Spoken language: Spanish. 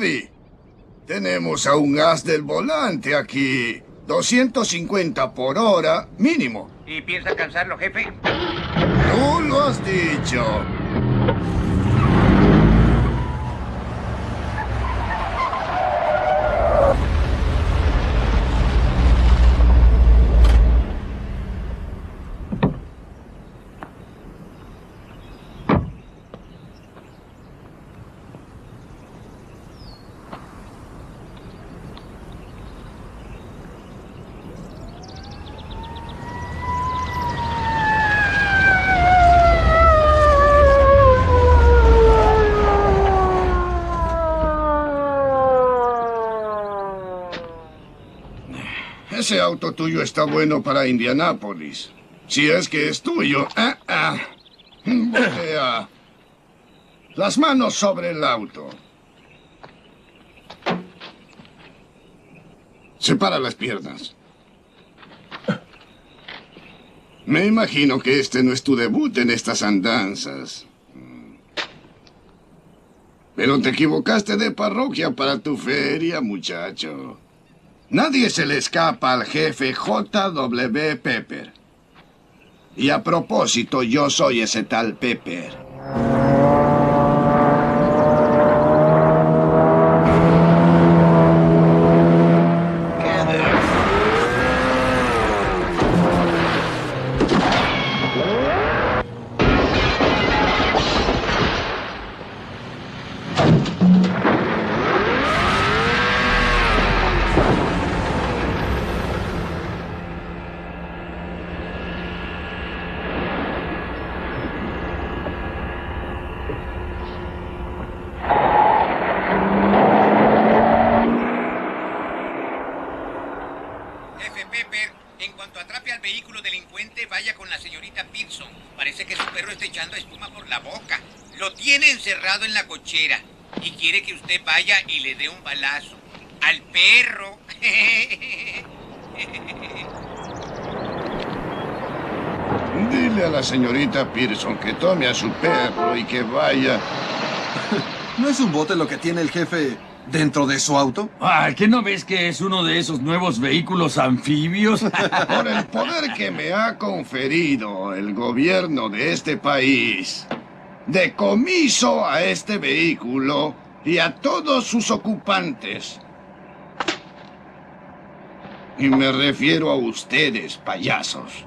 Bobby. Tenemos a un as del volante aquí. 250 por hora mínimo. ¿Y piensa alcanzarlo, jefe? Tú lo has dicho. Ese auto tuyo está bueno para Indianápolis. Si es que es tuyo. Botea. Las manos sobre el auto. Separa las piernas. Me imagino que este no es tu debut en estas andanzas. Pero te equivocaste de parroquia para tu feria, muchacho. Nadie se le escapa al jefe J.W. Pepper. Y a propósito, yo soy ese tal Pepper. En la cochera y quiere que usted vaya y le dé un balazo al perro. Dile a la señorita Pearson que tome a su perro y que vaya. ¿No es un bote lo que tiene el jefe dentro de su auto? Ah, ¿qué no ves que es uno de esos nuevos vehículos anfibios? Por el poder que me ha conferido el gobierno de este país, decomiso a este vehículo y a todos sus ocupantes. Y me refiero a ustedes, payasos.